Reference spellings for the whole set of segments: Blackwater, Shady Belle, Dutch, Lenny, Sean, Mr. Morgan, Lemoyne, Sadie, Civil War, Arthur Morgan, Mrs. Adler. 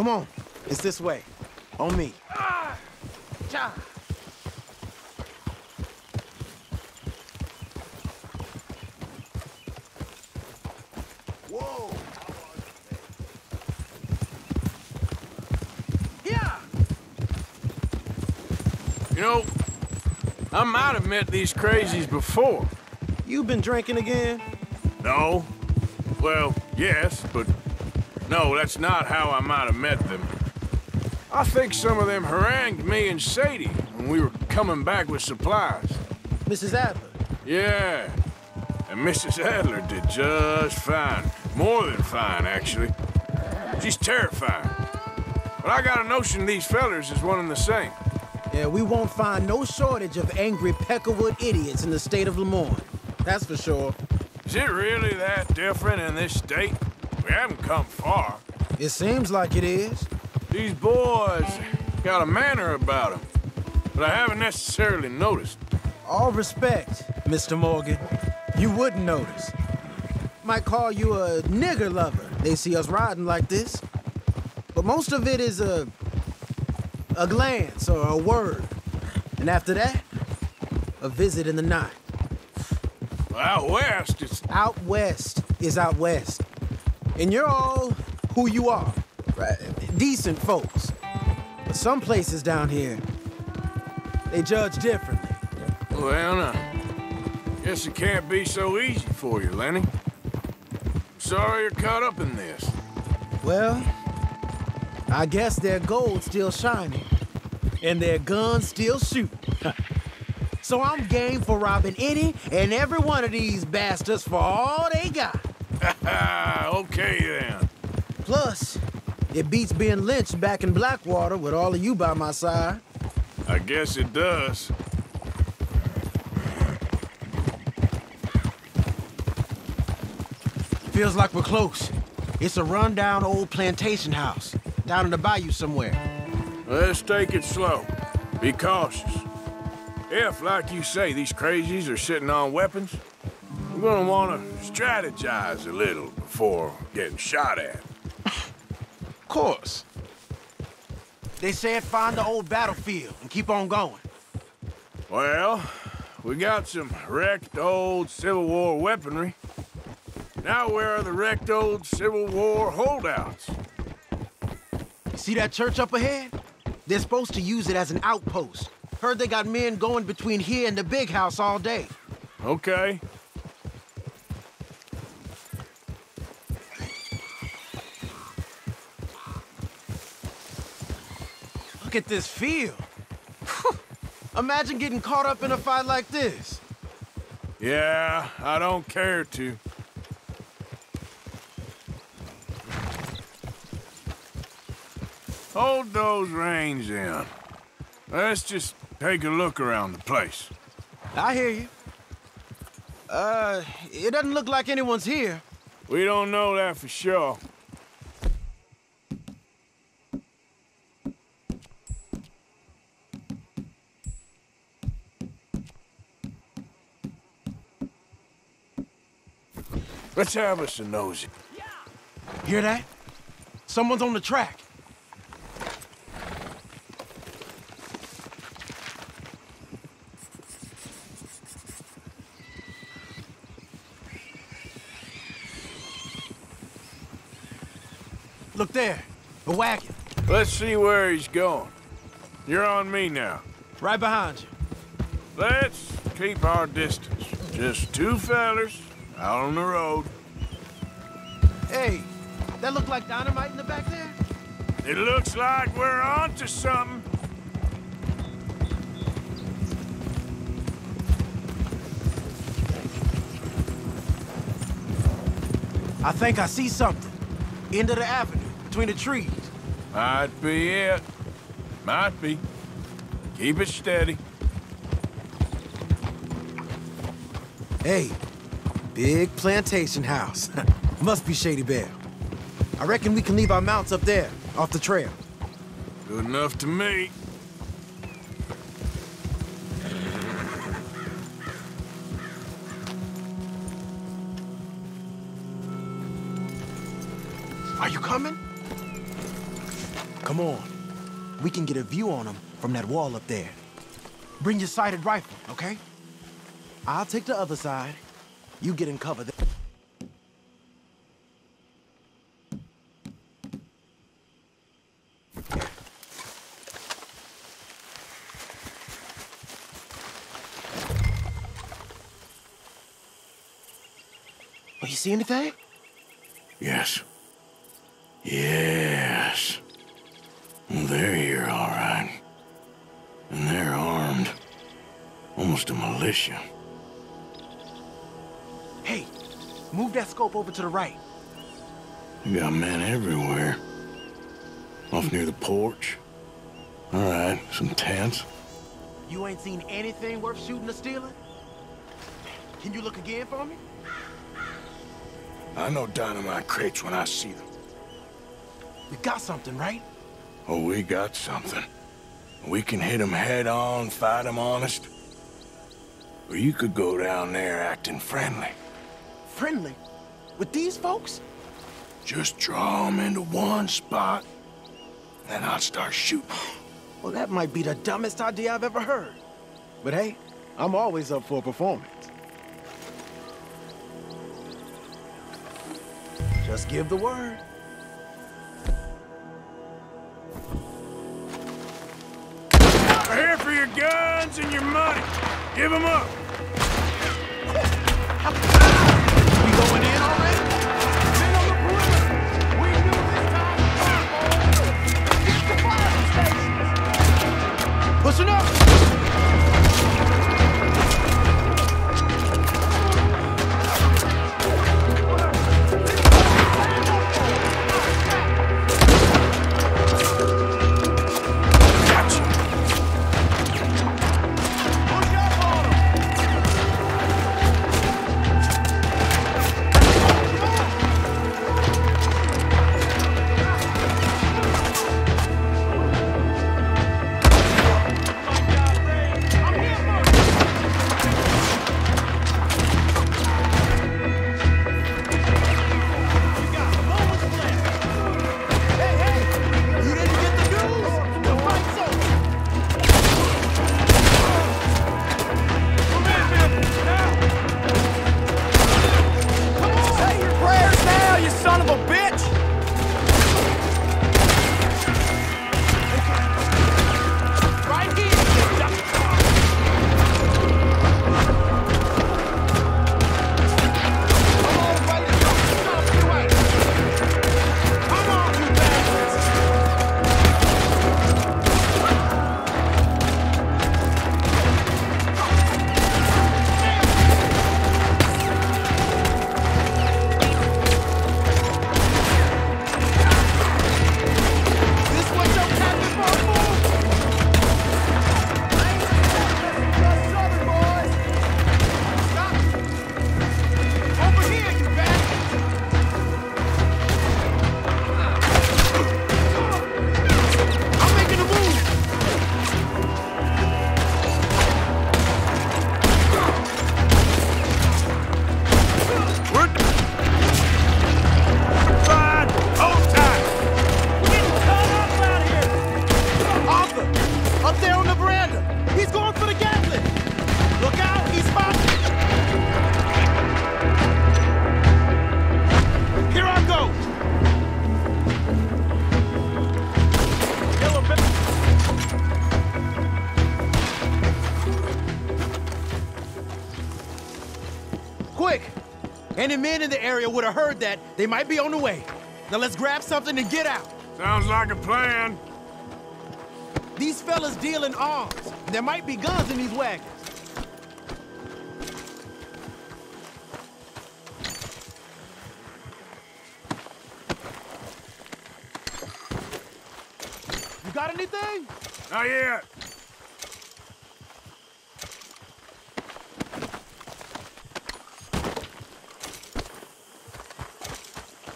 Come on. It's this way. On me. Ah! Cha! You know, I might have met these crazies before. You been drinking again? No. Well, yes, but no, that's not how I might have met them. I think some of them harangued me and Sadie when we were coming back with supplies. Mrs. Adler? Yeah. And Mrs. Adler did just fine. More than fine, actually. She's terrifying. But I got a notion these fellers is one and the same. Yeah, we won't find no shortage of angry Peckerwood idiots in the state of Lemoyne. That's for sure. Is it really that different in this state? We haven't come far. It seems like it is. These boys got a manner about them, but I haven't necessarily noticed. All respect, Mr. Morgan. You wouldn't notice. Might call you a nigger lover. They see us riding like this. But most of it is a glance or a word, and after that, a visit in the night. Well, out west, it's... Out west is out west, and you're all who you are, right? Decent folks. But some places down here, they judge differently. Well, guess it can't be so easy for you, Lenny. Sorry you're caught up in this. Well... I guess their gold's still shining, and their guns still shoot. So I'm game for robbing any and every one of these bastards for all they got. Okay, then. Plus, it beats being lynched back in Blackwater with all of you by my side. I guess it does. Feels like we're close. It's a rundown old plantation house. Down in the bayou somewhere. Let's take it slow. Be cautious. If, like you say, these crazies are sitting on weapons, we're gonna wanna strategize a little before getting shot at. Of course. They said find the old battlefield and keep on going. Well, we got some wrecked old Civil War weaponry. Now where are the wrecked old Civil War holdouts? See that church up ahead? They're supposed to use it as an outpost. Heard they got men going between here and the big house all day. Okay. Look at this field. Imagine getting caught up in a fight like this. Yeah, I don't care to. Hold those reins in. Let's just take a look around the place. I hear you. It doesn't look like anyone's here. We don't know that for sure. Let's have us a nosy. Hear that? Someone's on the track. Look there, a wagon. Let's see where he's going. You're on me now. Right behind you. Let's keep our distance. Just two fellas out on the road. Hey, that looked like dynamite in the back there? It looks like we're onto something. I think I see something. End of the avenue. Between the trees. Might be it. Might be. Keep it steady. Hey, big plantation house. Must be Shady Belle. I reckon we can leave our mounts up there, off the trail. Good enough to me. Are you coming? Come on. We can get a view on them from that wall up there. Bring your sighted rifle, okay? I'll take the other side. You get in cover there. Oh, you see anything? Yes. Yes. They're here, all right. And they're armed. Almost a militia. Hey, move that scope over to the right. You got men everywhere. Off near the porch. All right, some tents. You ain't seen anything worth shooting or stealing? Can you look again for me? I know dynamite crates when I see them. We got something, right? Oh, we got something. We can hit them head on, fight them honest. Or you could go down there acting friendly. Friendly? With these folks? Just draw them into one spot, then I'll start shooting. Well, that might be the dumbest idea I've ever heard. But hey, I'm always up for a performance. Just give the word. We're here for your guns and your money. Give them up. We going in already? Sit on the perimeter. We knew this time. Get the fire stations. Listen up. Any men in the area would have heard that. They might be on the way. Now let's grab something and get out. Sounds like a plan. These fellas deal in arms. There might be guns in these wagons. You got anything? Not yet.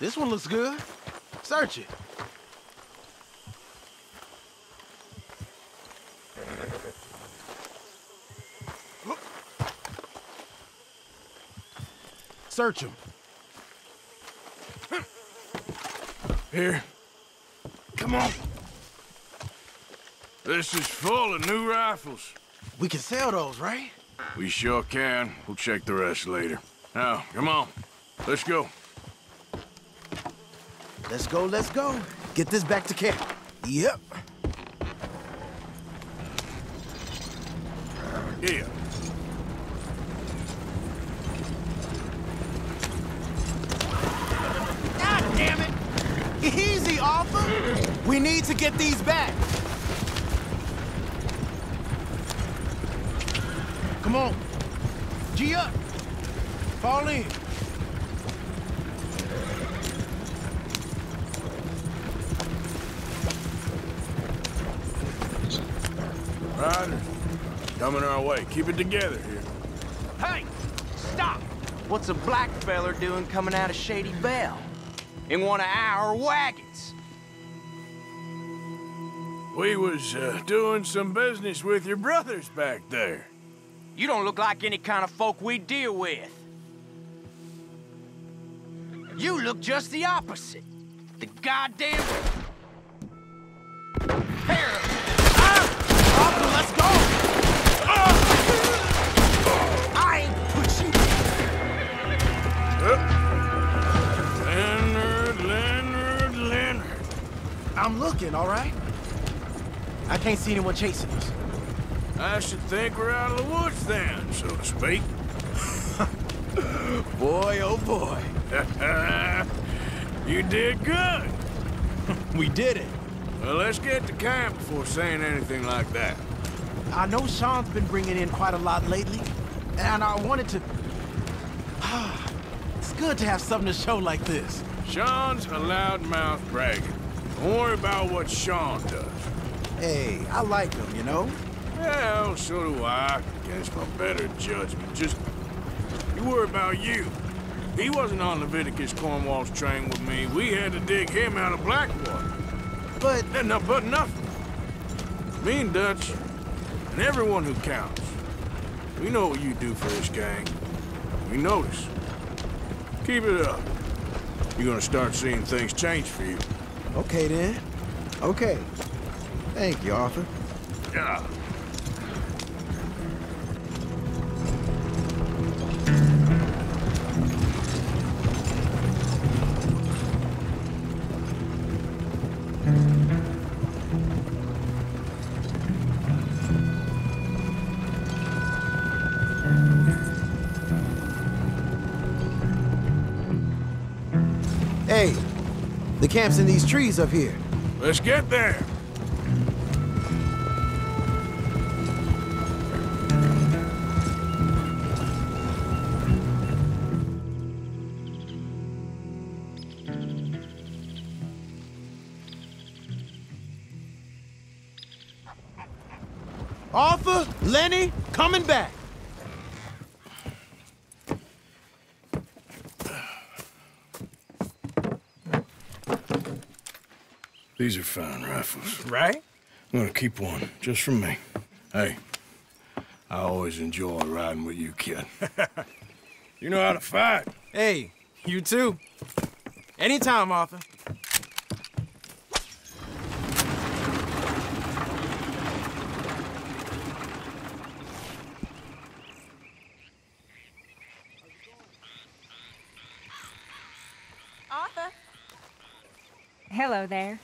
This one looks good. Search it. Search him. Here. Come on. This is full of new rifles. We can sell those, right? We sure can. We'll check the rest later. Now, come on. Let's go. Let's go, let's go. Get this back to camp. Yep. Yeah. God damn it! Easy, Arthur! We need to get these back. Come on. G up. Fall in. Riders, coming our way. Keep it together here. Hey! Stop! What's a black feller doing coming out of Shady Belle? In one of our wagons? We was doing some business with your brothers back there. You don't look like any kind of folk we deal with. You look just the opposite. The goddamn... Here! Arthur, let's go! I ain't pushing you! Leonard. I'm looking, all right? I can't see anyone chasing us. I should think we're out of the woods then, so to speak. Boy, oh boy. You did good. We did it. Well, let's get to camp before saying anything like that. I know Sean's been bringing in quite a lot lately, and I wanted to... It's good to have something to show like this. Sean's a loudmouth bragging. Don't worry about what Sean does. Hey, I like him, you know? Well, so do I. Against my better judgment. Just, you worry about you. He wasn't on Leviticus Cornwall's train with me. We had to dig him out of Blackwater. But nothing. Me and Dutch, and everyone who counts. We know what you do for this gang. We notice. Keep it up. You're gonna start seeing things change for you. Okay, then. Okay. Thank you, Arthur. Yeah. Hey, the camp's in these trees up here. Let's get there. Arthur, Lenny, coming back. These are fine rifles. Right? I'm gonna keep one, just for me. Hey, I always enjoy riding with you, kid. You know how to fight. Hey, you too. Anytime, Arthur. Hello there.